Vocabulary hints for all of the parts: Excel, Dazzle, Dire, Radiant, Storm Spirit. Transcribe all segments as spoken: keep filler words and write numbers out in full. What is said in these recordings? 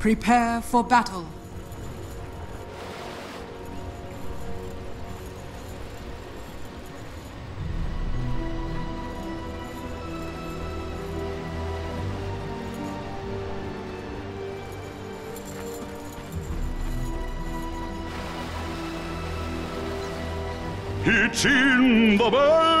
Prepare for battle. It's in the bag!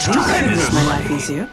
Tremendous! My life easier.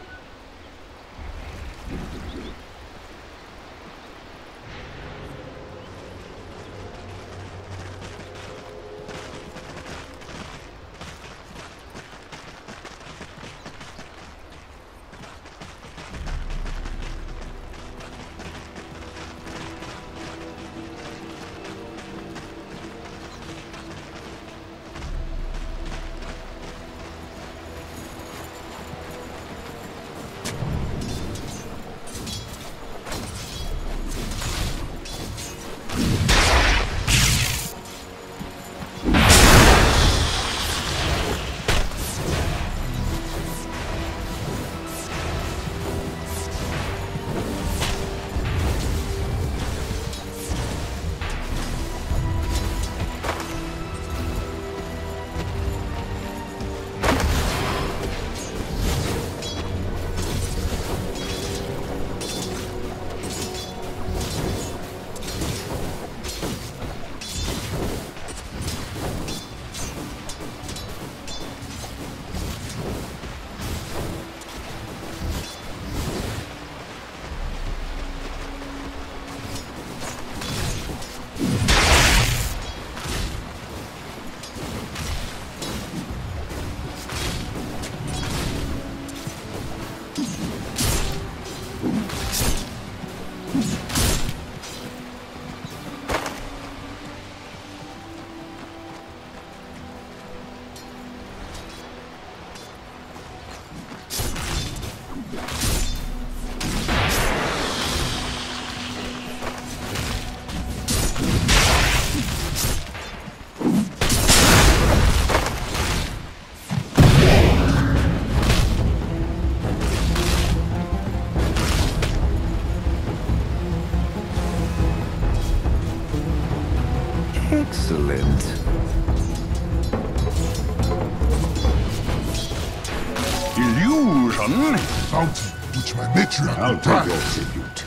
Which my matriarch I'll take your tribute.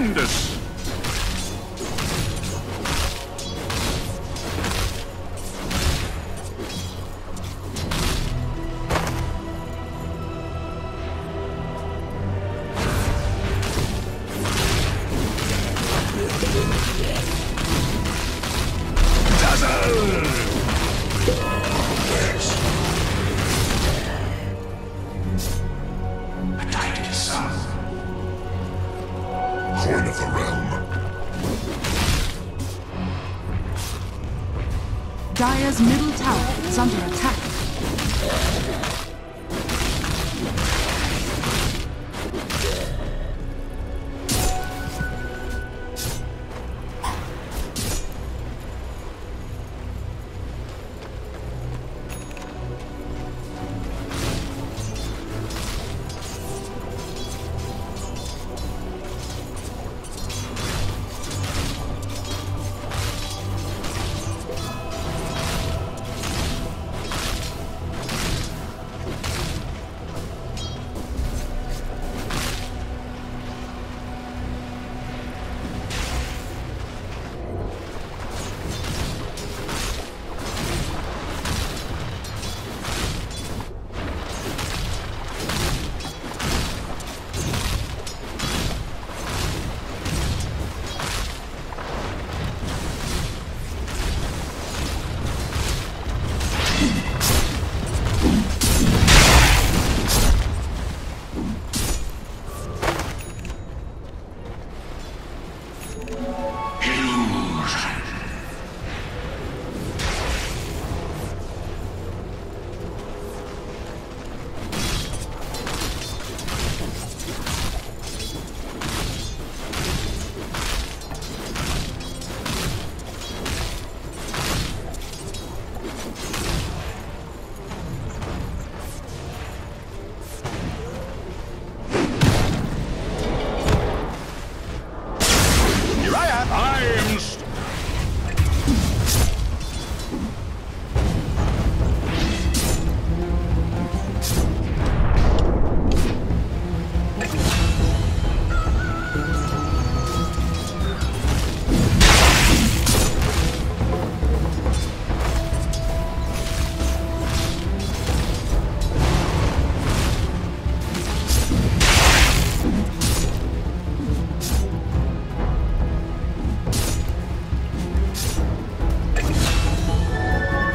Tremendous! Dire's middle tower is under attack.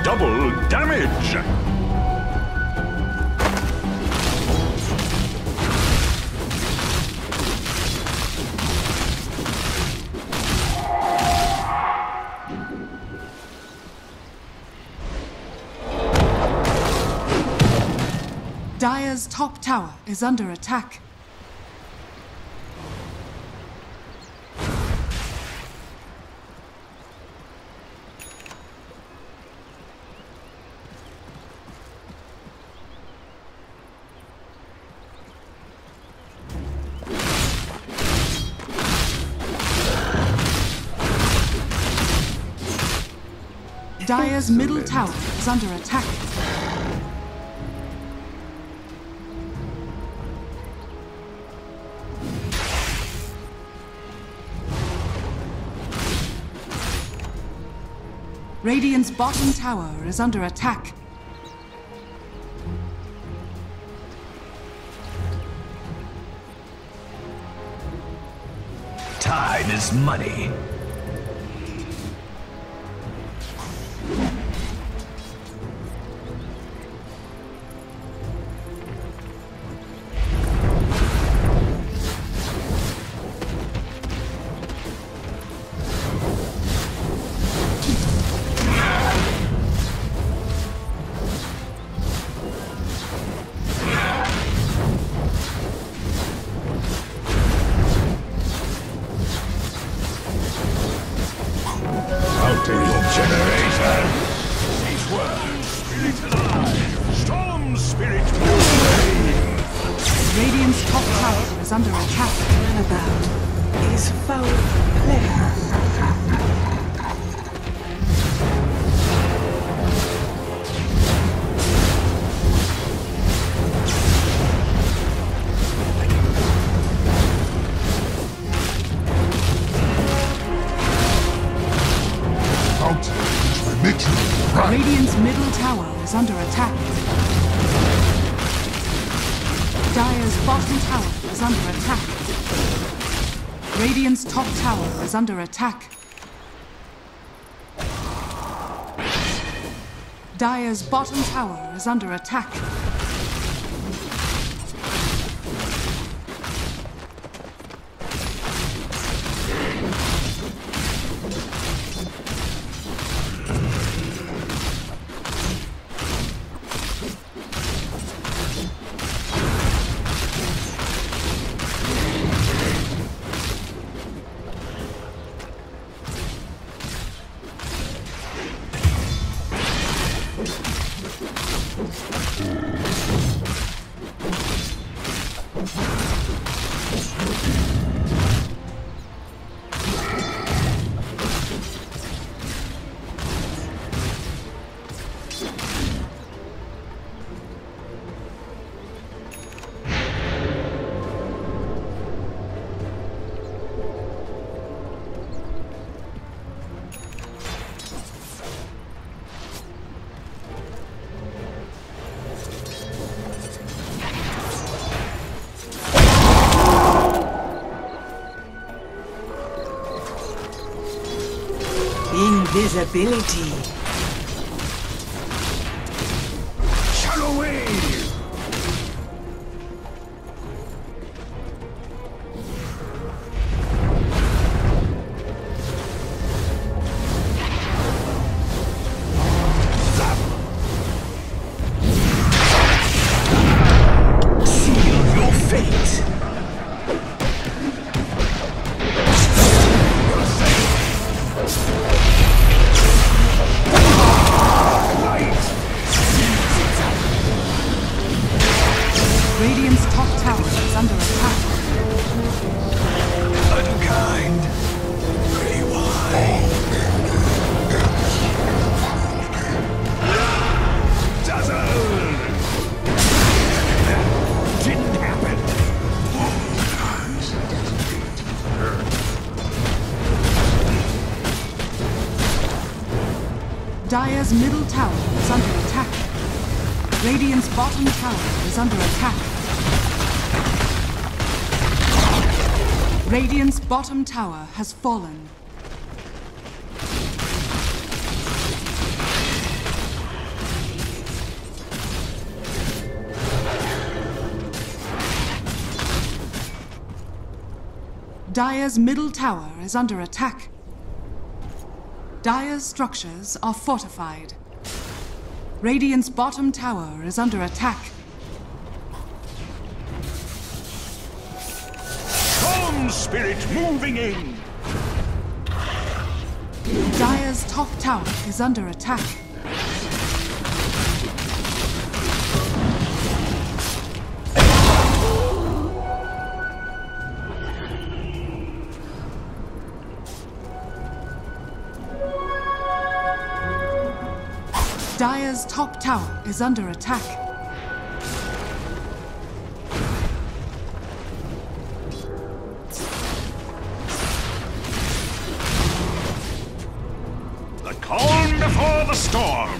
Double damage! Dire's top tower is under attack. Dire's middle tower is under attack. Radiant's bottom tower is under attack. Time is money. Storm Spirit, Radiant's top tower is under attack. What about his foul play? Radiant's middle tower is under attack. Dire's bottom tower is under attack. Radiant's top tower is under attack. Dire's bottom tower is under attack. Invisibility. Shallow wave. Seal your fate. Dire's middle tower is under attack. Radiant's bottom tower is under attack. Radiant's bottom tower has fallen. Dire's middle tower is under attack. Dire's structures are fortified. Radiant's bottom tower is under attack. Storm Spirit moving in! Dire's top tower is under attack. Dire's top tower is under attack. The calm before the storm.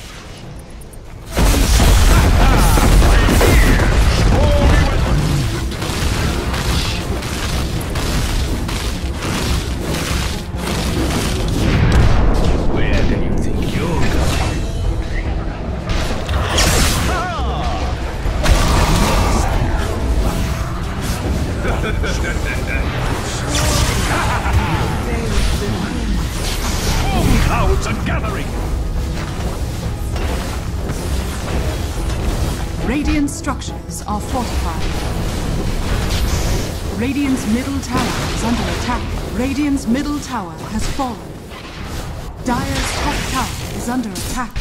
Clouds are gathering. Radiant structures are fortified. Radiant's middle tower is under attack. Radiant's middle tower has fallen. Dire's top tower is under attack.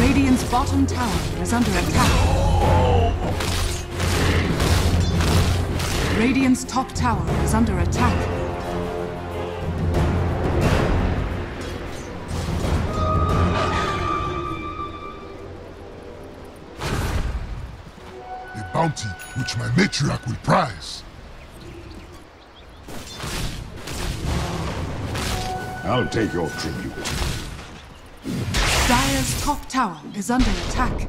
Radiant's bottom tower is under attack. Radiant's top tower is under attack. Bounty, which my matriarch will prize. I'll take your tribute. Dire's top tower is under attack.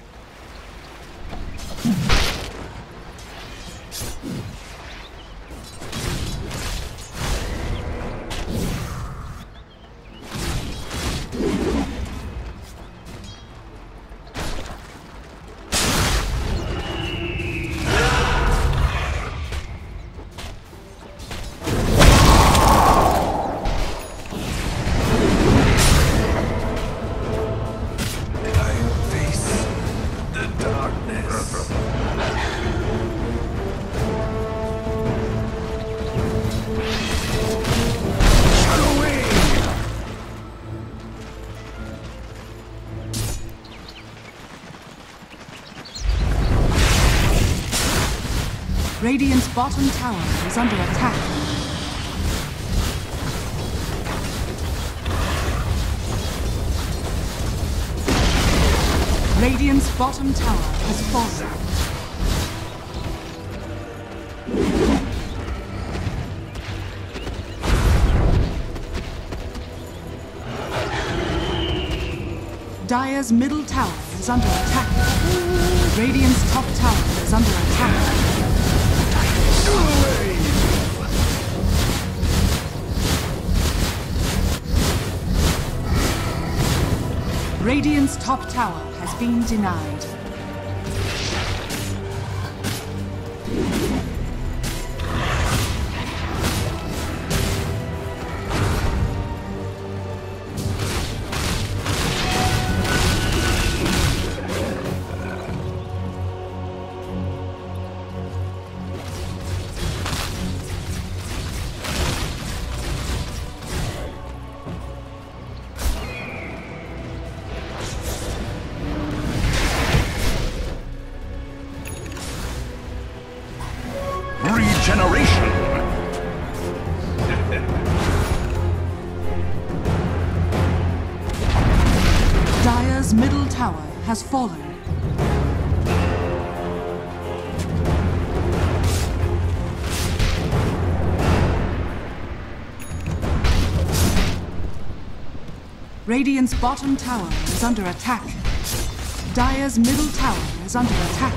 Radiant's bottom tower is under attack. Radiant's bottom tower has fallen. Dire's middle tower is under attack. Radiant's top tower is under attack. Radiant's top tower has been denied. Dire's middle tower has fallen. Radiant's bottom tower is under attack. Dire's middle tower is under attack.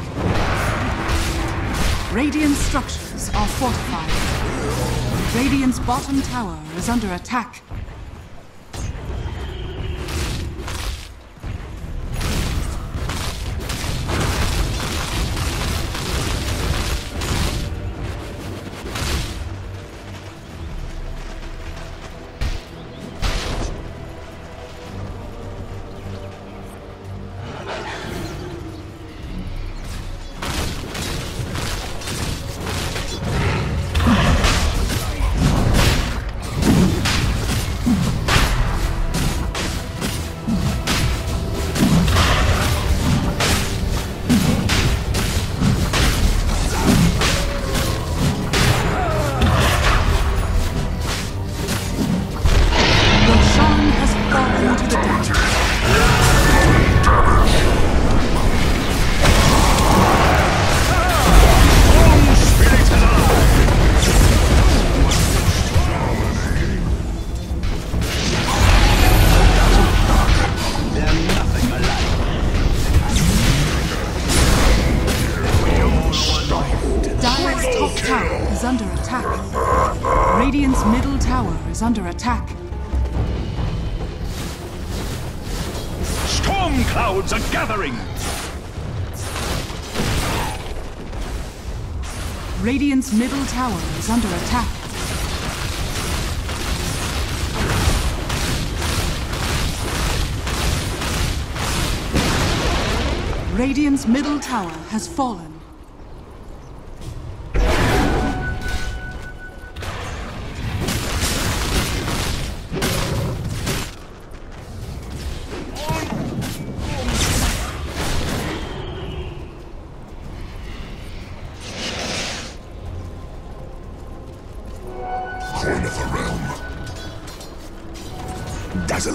Radiant's structures are fortified. Radiant's bottom tower is under attack. Radiant's middle tower is under attack. Storm clouds are gathering! Radiant's middle tower is under attack. Radiant's middle tower has fallen. Dazzle!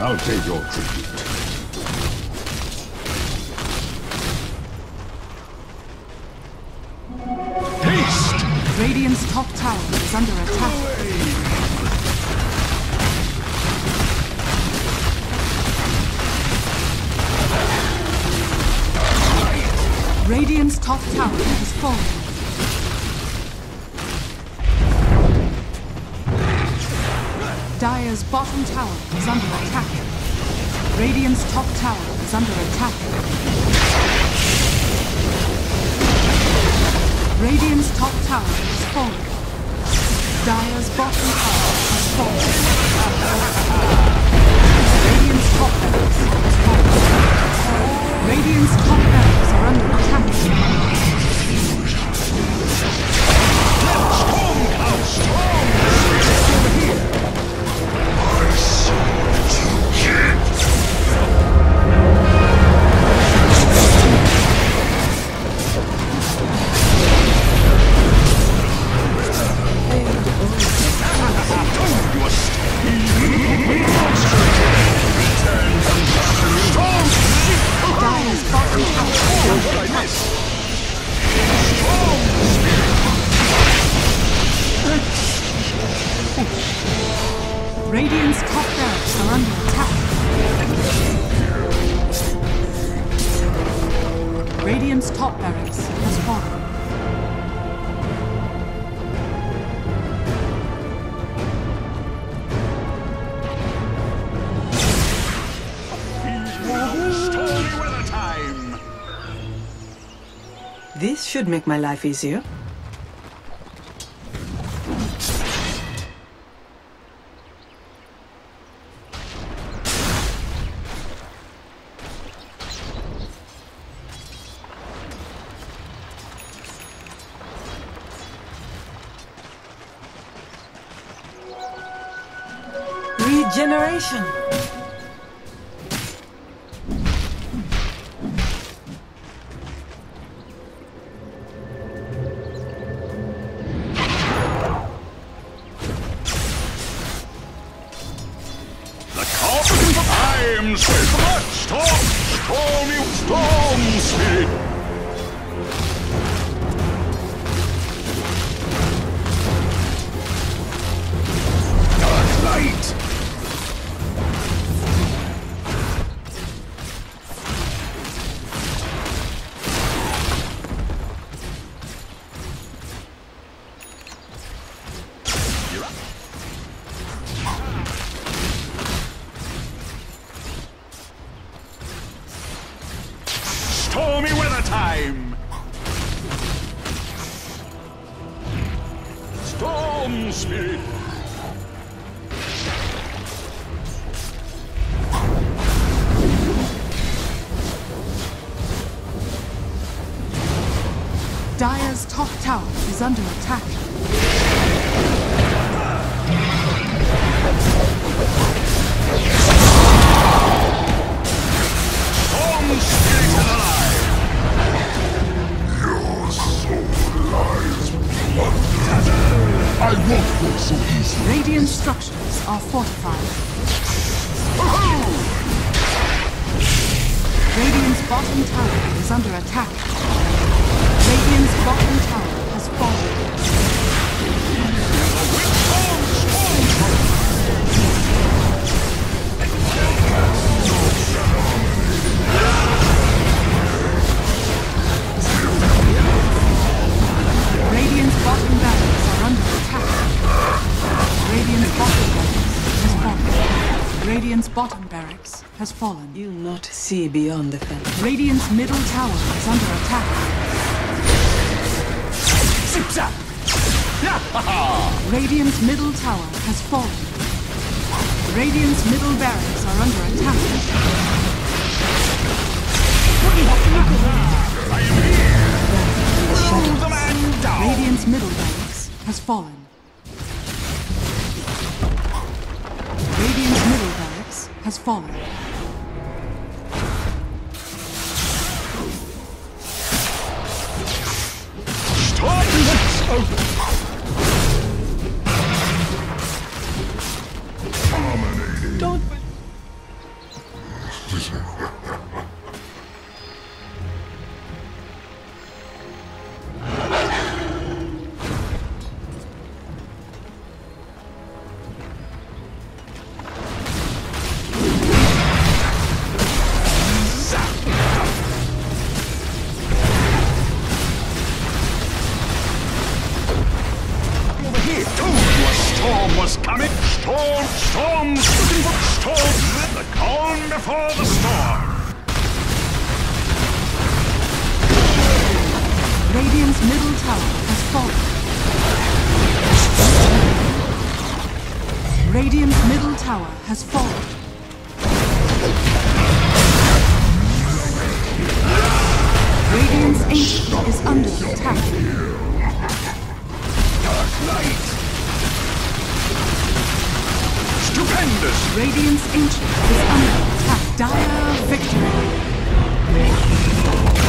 I'll take your tribute. Haste! Radiant's top tower is under attack. Radiant's top tower has fallen. Dire's bottom tower is under attack. Radiant's top tower is under attack. Radiant's top tower has fallen. Dire's bottom tower has fallen. Radiant's top barracks has fallen. Radiant's top barracks are under attack. Strong, strong, strong. Radiant's top barracks are under attack. Radiant's top barracks has fallen. This should make my life easier. Regeneration. Stormy weather time! Storm Spirit! Dire's top tower is under attack. Storm Spirit alive! I won't go so easily. Radiant structures are fortified. Radiant's bottom tower is under attack. Radiant's bottom tower has fallen. Radiant's bottom tower. bottom barracks has fallen. You'll not see beyond the fence. Radiant's middle tower is under attack. Zip zap! Radiant's middle tower has fallen. Radiant's middle barracks are under attack. I am here! Move the man down! Radiant's middle barracks has fallen. Radiant's middle barracks has fallen. Storm is open! Dominating. Don't... Radiant's ancient is under attack. Dire victory.